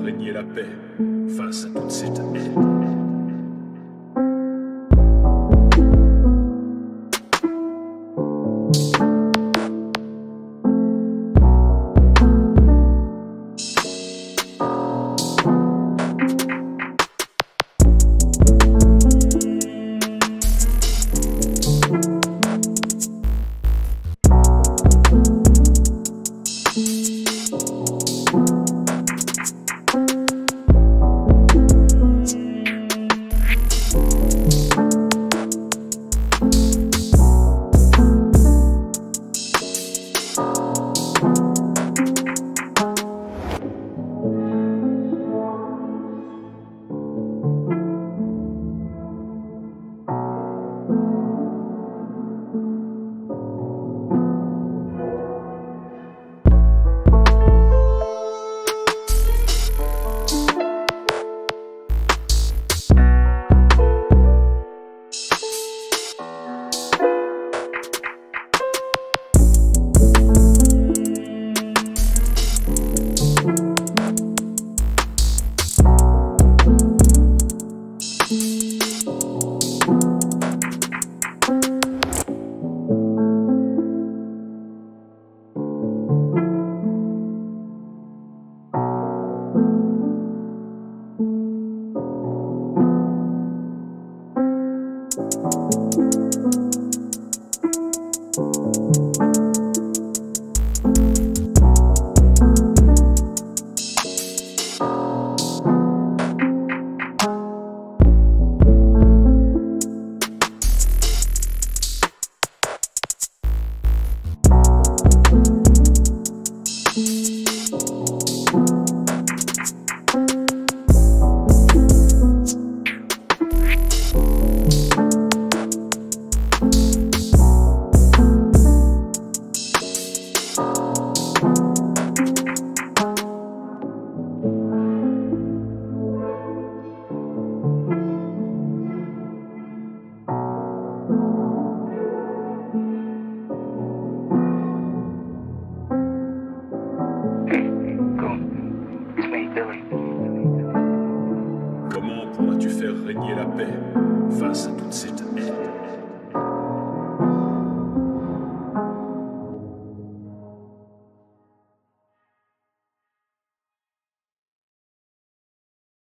faire régner la paix face à toute cette haine. Comment pourras-tu faire régner la paix face à toute cette haine?